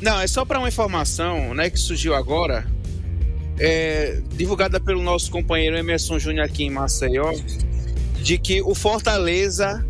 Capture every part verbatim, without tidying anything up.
Não, é só para uma informação, né, que surgiu agora, é, divulgada pelo nosso companheiro Emerson Júnior aqui em Maceió, de que o Fortaleza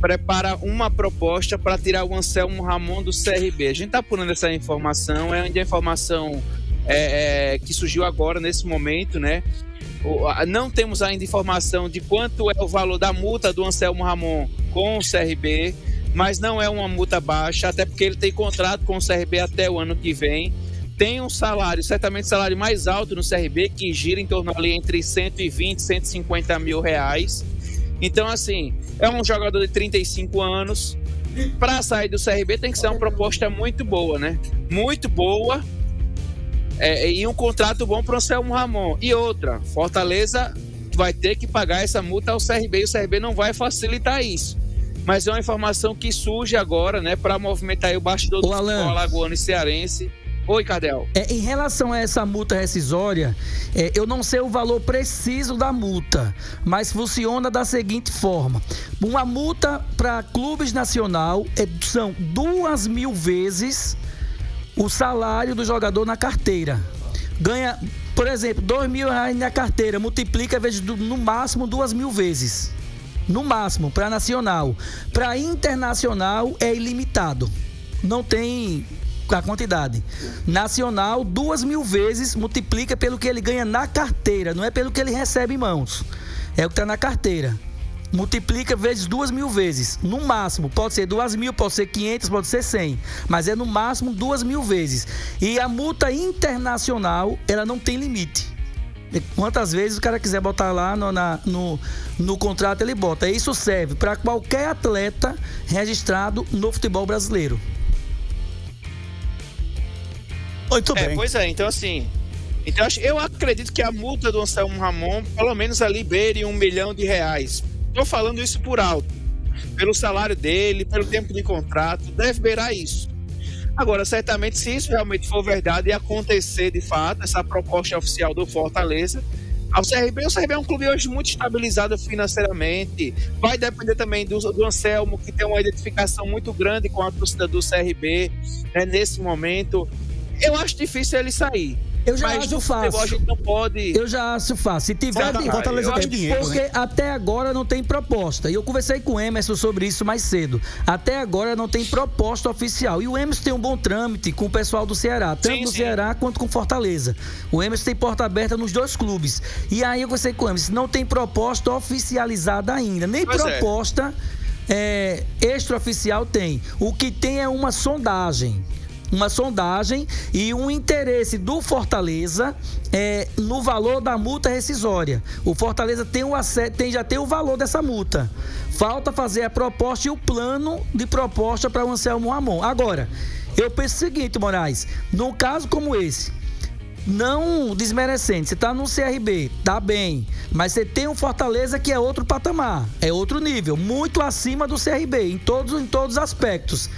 prepara uma proposta para tirar o Anselmo Ramon do C R B. A gente está apurando essa informação, é onde a informação é, é, que surgiu agora, nesse momento, né? Não temos ainda informação de quanto é o valor da multa do Anselmo Ramon com o C R B, mas não é uma multa baixa, até porque ele tem contrato com o C R B até o ano que vem. Tem um salário, certamente salário mais alto no C R B, que gira em torno ali entre cento e vinte e cento e cinquenta mil reais. Então, assim, é um jogador de trinta e cinco anos. Para sair do C R B tem que ser uma proposta muito boa, né? Muito boa. É, e um contrato bom para o Anselmo Ramon. E outra, Fortaleza vai ter que pagar essa multa ao C R B, e o C R B não vai facilitar isso. Mas é uma informação que surge agora, né, para movimentar aí o bastidor do futebol alagoano e cearense. Oi, Cardel. É, em relação a essa multa rescisória, é, eu não sei o valor preciso da multa, mas funciona da seguinte forma: uma multa para clubes nacional é, são duas mil vezes o salário do jogador na carteira. Ganha, por exemplo, dois mil reais na carteira, multiplica vezes, no máximo duas mil vezes, no máximo, para nacional. Para internacional é ilimitado, não tem a quantidade. Nacional, duas mil vezes, multiplica pelo que ele ganha na carteira, não é pelo que ele recebe em mãos, é o que está na carteira. Multiplica vezes duas mil vezes, no máximo. Pode ser duas mil, pode ser quinhentos, pode ser cem, mas é no máximo duas mil vezes. E a multa internacional, ela não tem limite. Quantas vezes o cara quiser botar lá no, na, no, no contrato, ele bota. Isso serve para qualquer atleta registrado no futebol brasileiro. Muito bem. É, pois é, então assim... Então, eu acredito que a multa do Anselmo Ramon, pelo menos ali, beire um milhão de reais. Estou falando isso por alto. Pelo salário dele, pelo tempo de contrato, deve beirar isso. Agora, certamente, se isso realmente for verdade e acontecer de fato, essa proposta oficial do Fortaleza, ao C R B, o C R B é um clube hoje muito estabilizado financeiramente. Vai depender também do, do Anselmo, que tem uma identificação muito grande com a torcida do C R B, né, nesse momento. Eu acho difícil ele sair. Eu já mas acho fácil. A gente não pode... Eu já acho fácil. Se tiver Fortaleza, de... Fortaleza tem dinheiro, porque né? Até agora não tem proposta. E eu conversei com o Emerson sobre isso mais cedo. Até agora não tem proposta oficial. E o Emerson tem um bom trâmite com o pessoal do Ceará, tanto sim, do sim. Ceará quanto com Fortaleza. O Emerson tem porta aberta nos dois clubes. E aí eu conversei com o Emerson, não tem proposta oficializada ainda, nem pois proposta é. É, extraoficial tem. O que tem é uma sondagem. Uma sondagem e um interesse do Fortaleza é, no valor da multa rescisória. O Fortaleza tem o, tem, já tem o valor dessa multa. Falta fazer a proposta e o plano de proposta para o Anselmo Ramon. Agora, eu penso o seguinte, Moraes, num caso como esse, não desmerecendo, você está no C R B, tá bem, mas você tem um Fortaleza que é outro patamar, é outro nível, muito acima do C R B, em todos, em todos os aspectos.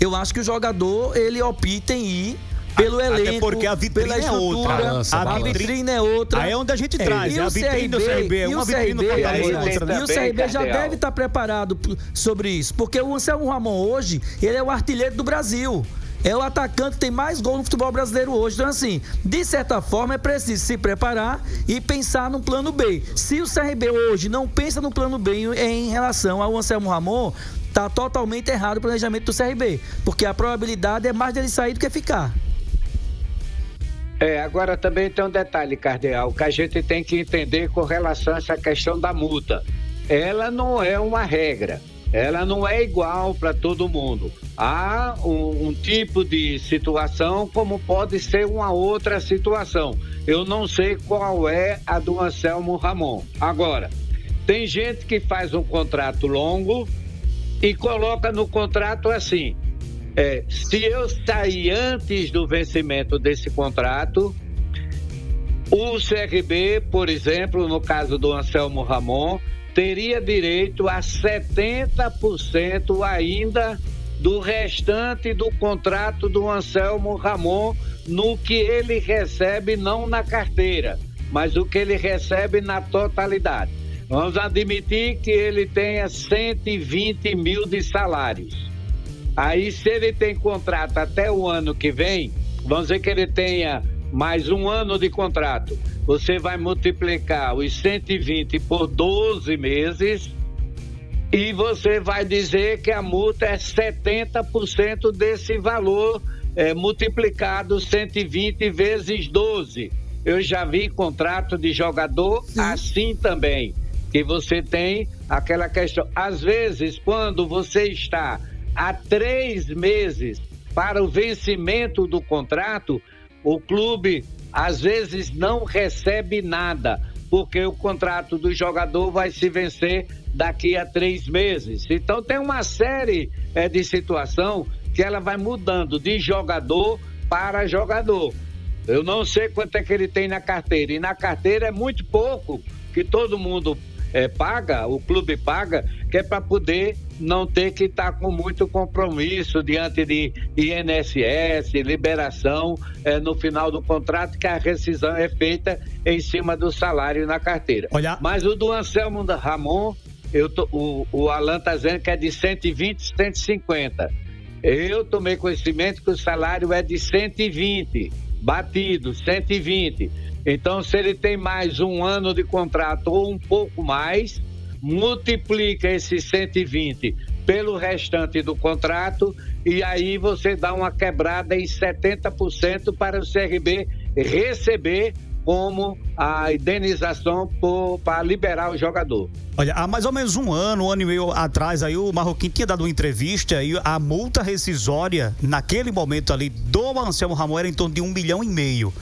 Eu acho que o jogador, ele opta em ir pelo até elenco, porque a vitrine é outra. Balança, a balança. vitrine é outra. Aí é onde a gente é. traz, e a vitrine do C R B é uma vitrine do Fortaleza. E o C R B já deve estar preparado sobre isso, porque o Anselmo Ramon hoje, ele é o artilheiro do Brasil. É o atacante que tem mais gols no futebol brasileiro hoje. Então, assim, de certa forma, é preciso se preparar e pensar no plano B. Se o C R B hoje não pensa no plano B em relação ao Anselmo Ramon, tá totalmente errado o planejamento do C R B, porque a probabilidade é mais dele sair do que ficar. É, agora também tem um detalhe, Cardeal, que a gente tem que entender com relação a essa questão da multa. Ela não é uma regra, ela não é igual para todo mundo. Há um, um tipo de situação como pode ser uma outra situação. Eu não sei qual é a do Anselmo Ramon. Agora, tem gente que faz um contrato longo e coloca no contrato assim, é, se eu sair antes do vencimento desse contrato, o C R B, por exemplo, no caso do Anselmo Ramon, teria direito a setenta por cento ainda do restante do contrato do Anselmo Ramon, no que ele recebe não na carteira, mas o que ele recebe na totalidade. Vamos admitir que ele tenha cento e vinte mil de salários. Aí, se ele tem contrato até o ano que vem, vamos dizer que ele tenha mais um ano de contrato, você vai multiplicar os cento e vinte por doze meses e você vai dizer que a multa é setenta por cento desse valor, é, multiplicado cento e vinte vezes doze. Eu já vi contrato de jogador Sim. assim também, que você tem aquela questão. Às vezes, quando você está há três meses para o vencimento do contrato, o clube às vezes não recebe nada, porque o contrato do jogador vai se vencer daqui a três meses. Então tem uma série é, de situação que ela vai mudando de jogador para jogador. Eu não sei quanto é que ele tem na carteira, e na carteira é muito pouco que todo mundo é, paga, o clube paga, que é para poder não ter que estar com muito compromisso diante de I N S S, liberação é, no final do contrato, que a rescisão é feita em cima do salário na carteira. Olha. Mas o do Anselmo Ramon, eu tô, o, o Alain está dizendo que é de cento e vinte, cento e cinquenta. Eu tomei conhecimento que o salário é de cento e vinte, batido, cento e vinte. Então, se ele tem mais um ano de contrato ou um pouco mais, multiplica esse cento e vinte pelo restante do contrato e aí você dá uma quebrada em setenta por cento para o C R B receber como a indenização para liberar o jogador. Olha, há mais ou menos um ano, um ano e meio atrás, aí o Marroquim tinha dado uma entrevista e a multa rescisória naquele momento ali do Anselmo Ramon era em torno de um milhão e meio.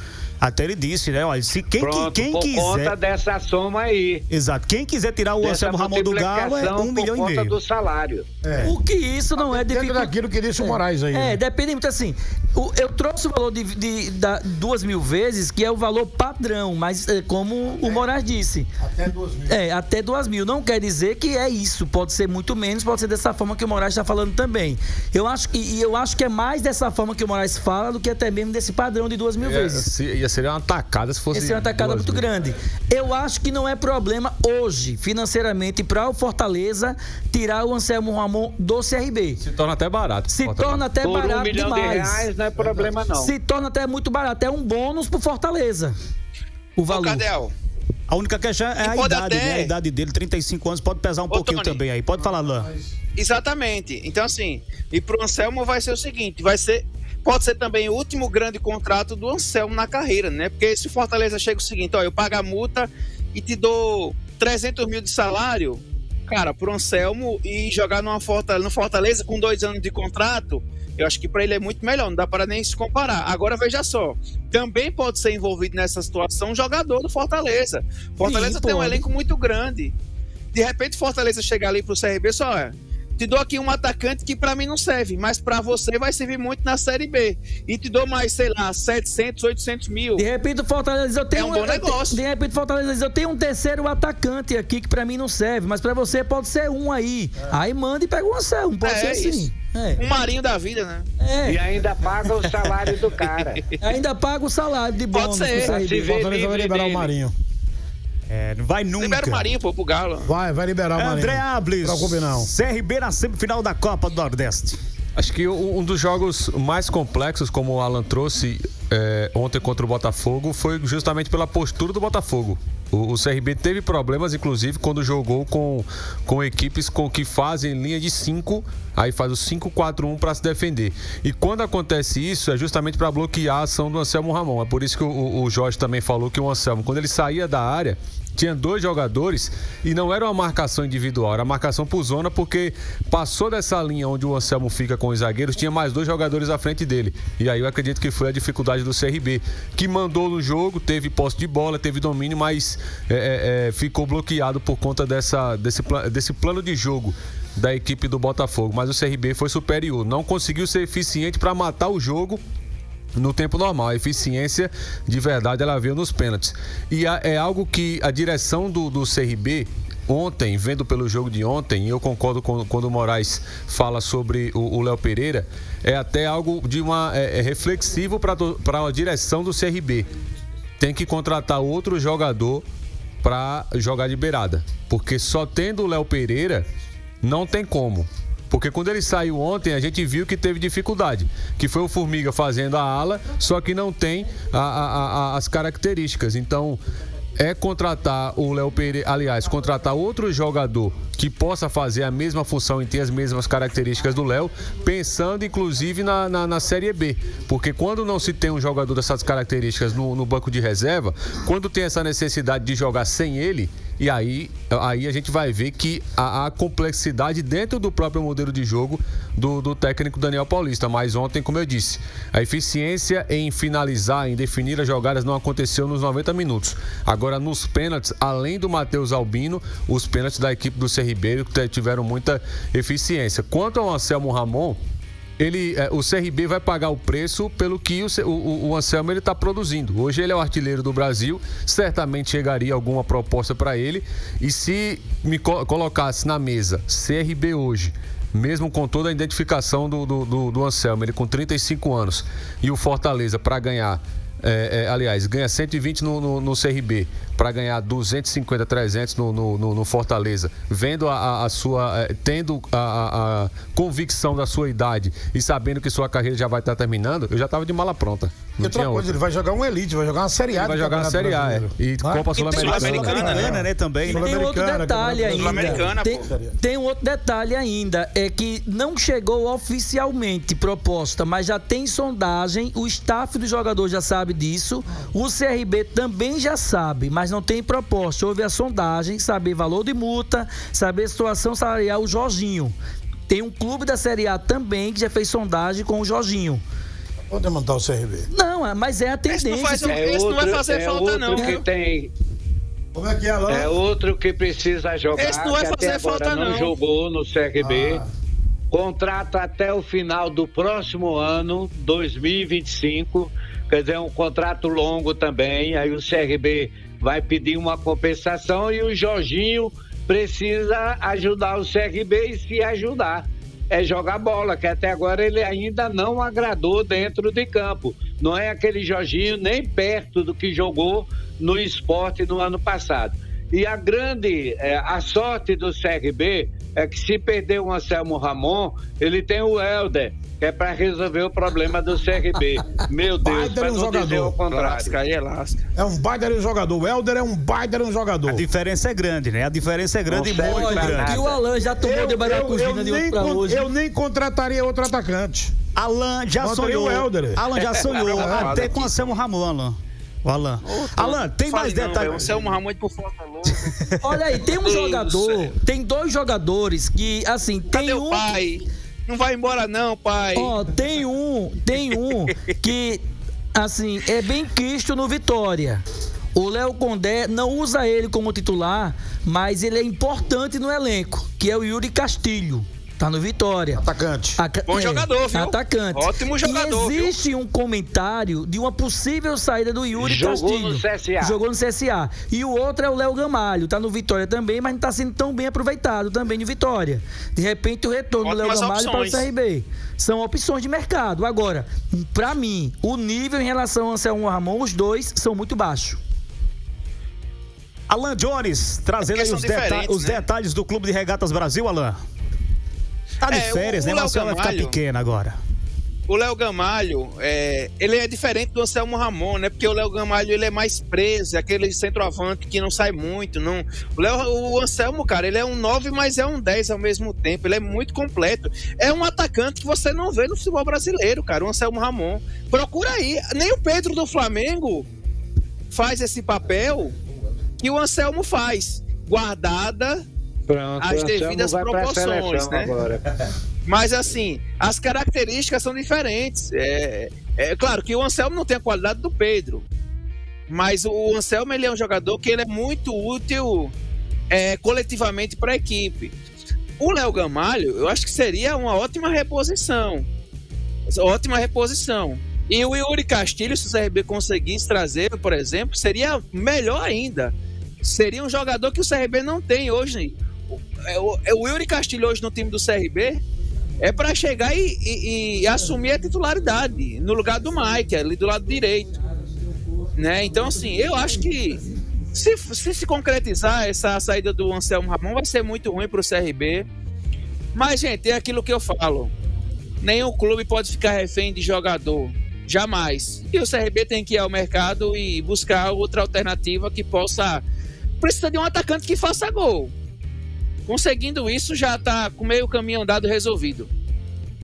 Até ele disse, né? Olha, se quem, Pronto, quem por quiser... conta dessa soma aí. Exato. Quem quiser tirar o Anselmo Ramon do Galo é um milhão e meio. Por conta do salário. É. O que isso não é... Depende daquilo que disse o Moraes aí. É, né? Depende muito assim. O, eu trouxe o valor de, de, de duas mil vezes, que é o valor padrão, mas é, como até, o Moraes disse... Até duas mil. É, até duas mil. Não quer dizer que é isso. Pode ser muito menos, pode ser dessa forma que o Moraes está falando também. Eu acho, e, e eu acho que é mais dessa forma que o Moraes fala do que até mesmo desse padrão de duas mil é, vezes. Se, Seria uma atacada se fosse... Seria uma atacada muito grandes. grande. Eu acho que não é problema hoje, financeiramente, para o Fortaleza tirar o Anselmo Ramon do C R B. Se torna até barato. Se Fortaleza. torna até Por barato um milhão demais. De reais não é problema, não. Se torna até muito barato. É um bônus pro Fortaleza. O valor. Ô, Cardel. A única questão é a idade, até... né? A idade dele, trinta e cinco anos, pode pesar um Ô, pouquinho Tony. também aí. Pode falar, Lã. Exatamente. Então, assim, e pro Anselmo vai ser o seguinte, vai ser... Pode ser também o último grande contrato do Anselmo na carreira, né? Porque se o Fortaleza chega o seguinte, ó, eu pago a multa e te dou trezentos mil de salário, cara, pro Anselmo e jogar numa Fortaleza, no Fortaleza com dois anos de contrato, eu acho que para ele é muito melhor, não dá para nem se comparar. Agora veja só, também pode ser envolvido nessa situação um jogador do Fortaleza. Fortaleza Sim, tem um elenco muito grande. De repente o Fortaleza chega ali pro C R B, só é... te dou aqui um atacante que pra mim não serve, mas pra você vai servir muito na Série B. E te dou mais, sei lá, setecentos, oitocentos mil. De repente o Fortaleza, eu tenho é um, um bom negócio. De repente o Fortaleza diz, eu tenho um terceiro atacante aqui que pra mim não serve, mas pra você pode ser um aí. É. Aí manda e pega um Anselmo, pode é, ser assim. É. Um marinho da vida, né? É. E ainda paga o salário do cara. Ainda paga o salário de bônus. Pode ser. Pode ser. Fortaleza vai liberar o Marinho. É, não vai nunca. Libera o Marinho, pô, pro Galo. Vai, vai liberar o Marinho. André Ablis, C R B na semifinal da Copa do Nordeste. Acho que um dos jogos mais complexos, como o Alan trouxe é, ontem contra o Botafogo, foi justamente pela postura do Botafogo. O, o C R B teve problemas, inclusive, quando jogou com, com equipes com que fazem linha de cinco, aí faz o cinco, quatro, um para se defender. E quando acontece isso, é justamente para bloquear a ação do Anselmo Ramon. É por isso que o, o Jorge também falou que o Anselmo, quando ele saía da área... tinha dois jogadores e não era uma marcação individual, era marcação por zona, porque passou dessa linha onde o Anselmo fica com os zagueiros, tinha mais dois jogadores à frente dele. E aí eu acredito que foi a dificuldade do C R B, que mandou no jogo, teve posse de bola, teve domínio, mas é, é, ficou bloqueado por conta dessa, desse, desse plano de jogo da equipe do Botafogo. Mas o C R B foi superior, não conseguiu ser eficiente para matar o jogo no tempo normal. A eficiência de verdade ela veio nos pênaltis. E a, é algo que a direção do, do C R B ontem, vendo pelo jogo de ontem, e eu concordo com, quando o Moraes fala sobre o Léo Pereira, é até algo de uma é, é reflexivo para a direção do C R B. Tem que contratar outro jogador para jogar de beirada, porque só tendo o Léo Pereira não tem como. Porque quando ele saiu ontem, a gente viu que teve dificuldade, que foi o Formiga fazendo a ala, só que não tem a, a, a, as características. Então, é contratar o Léo Pereira, aliás, contratar outro jogador que possa fazer a mesma função e ter as mesmas características do Léo, pensando inclusive na, na, na Série B. Porque quando não se tem um jogador dessas características no, no banco de reserva, quando tem essa necessidade de jogar sem ele, e aí, aí a gente vai ver que a, a complexidade dentro do próprio modelo de jogo do, do técnico Daniel Paulista. Mas ontem, como eu disse, a eficiência em finalizar, em definir as jogadas não aconteceu nos noventa minutos. Agora, nos pênaltis, além do Matheus Albino, os pênaltis da equipe do C R B tiveram muita eficiência. Quanto ao Anselmo Ramon, ele, o C R B vai pagar o preço pelo que o, o, o Anselmo está produzindo. Hoje ele é o artilheiro do Brasil, certamente chegaria alguma proposta para ele. E se me colocasse na mesa C R B hoje, mesmo com toda a identificação do, do, do, do Anselmo, ele com trinta e cinco anos, e o Fortaleza para ganhar... É, é, aliás, ganha cento e vinte no, no, no C R B para ganhar duzentos e cinquenta, trezentos no, no, no Fortaleza, vendo a, a sua, tendo a, a convicção da sua idade e sabendo que sua carreira já vai estar terminando, eu já estava de mala pronta. Não tinha coisa, ele vai jogar um elite, vai jogar uma Série A, vai jogar uma Série A, é. E ah, Copa Sul-Americana, né, também. Tem outro detalhe ainda. Tem, tem um outro detalhe ainda, é que não chegou oficialmente proposta, mas já tem sondagem, o staff do jogador já sabe disso, o C R B também já sabe, mas não tem proposta. Houve a sondagem, saber valor de multa, saber situação salarial. O Jorginho, tem um clube da Série A também que já fez sondagem com o Jorginho. Pode mandar o C R B? Não, mas é a tendência. Esse não, faz, é esse outro, não vai fazer é falta, não. Que tem... Como é que é, Alain? É outro que precisa jogar. Esse não vai fazer falta, não. Não jogou no C R B. Ah. Contrato até o final do próximo ano, dois mil e vinte e cinco. Quer dizer, um contrato longo também, aí o C R B vai pedir uma compensação e o Jorginho precisa ajudar o C R B e se ajudar. É jogar bola, que até agora ele ainda não agradou dentro de campo. Não é aquele Jorginho nem perto do que jogou no Sport no ano passado. E a grande, é, a sorte do C R B é que se perder o Anselmo Ramon, ele tem o Helder, que é para resolver o problema do C R B. Meu Deus, para não dizer o contrário. É um baita de um jogador, o Helder é um baita de um jogador. A diferença é grande, né? A diferença é grande e muito grande. E o Alain já tomou de baracuzina de hoje pra hoje. Eu nem contrataria outro atacante. Alain já sonhou. Alain já sonhou até com o Anselmo Ramon, Alain. Alain, Alain, tem mais detalhes. Você é um Ramon por Fortaleza. Olha aí, tem um jogador, tem dois jogadores que, assim, tem um. Pai? Não vai embora, não, pai. Ó, tem um, tem um que, assim, é bem quisto no Vitória. O Léo Condé não usa ele como titular, mas ele é importante no elenco, que é o Yuri Castilho. Tá no Vitória. Atacante. Aca Bom é, jogador, viu? Atacante. Ótimo jogador, e existe viu? um comentário de uma possível saída do Yuri Castilho. Jogou no C S A. Jogou no C S A. E o outro é o Léo Gamalho. Tá no Vitória também, mas não tá sendo tão bem aproveitado também no Vitória. De repente, o retorno Ótimas do Léo Gamalho opções. para o C R B. São opções de mercado. Agora, pra mim, o nível em relação ao Anselmo Ramon, os dois são muito baixos. Alan Jones, trazendo é aí os, deta os né? detalhes do Clube de Regatas Brasil, Alain. Tá de é, férias, o, né? O Léo Gamalho vai ficar pequeno agora. O Léo Gamalho, é, ele é diferente do Anselmo Ramon, né? Porque o Léo Gamalho, ele é mais preso, é aquele centroavante que não sai muito, não. O, Léo, o Anselmo, cara, ele é um nove, mas é um dez ao mesmo tempo. Ele é muito completo. É um atacante que você não vê no futebol brasileiro, cara, o Anselmo Ramon. Procura aí. Nem o Pedro do Flamengo faz esse papel que o Anselmo faz. Guardada... Pronto, as devidas proporções, né? Agora. Mas assim, as características são diferentes. É, é claro que o Anselmo não tem a qualidade do Pedro, mas o Anselmo, ele é um jogador que ele é muito útil é, coletivamente para a equipe. O Léo Gamalho, eu acho que seria uma ótima reposição, ótima reposição. E o Yuri Castilho, se o C R B conseguisse trazer, por exemplo, seria melhor ainda. Seria um jogador que o C R B não tem hoje. O Yuri Castilho hoje no time do C R B é para chegar e, e, e assumir a titularidade no lugar do Mike, ali do lado direito, né? Então assim, eu acho que se se, se concretizar essa saída do Anselmo Ramon, vai ser muito ruim para o C R B. Mas, gente, é aquilo que eu falo. Nenhum clube pode ficar refém de jogador. Jamais. E o C R B tem que ir ao mercado e buscar outra alternativa que possa... Precisa de um atacante que faça gol. Conseguindo isso, já está com meio caminho andado resolvido.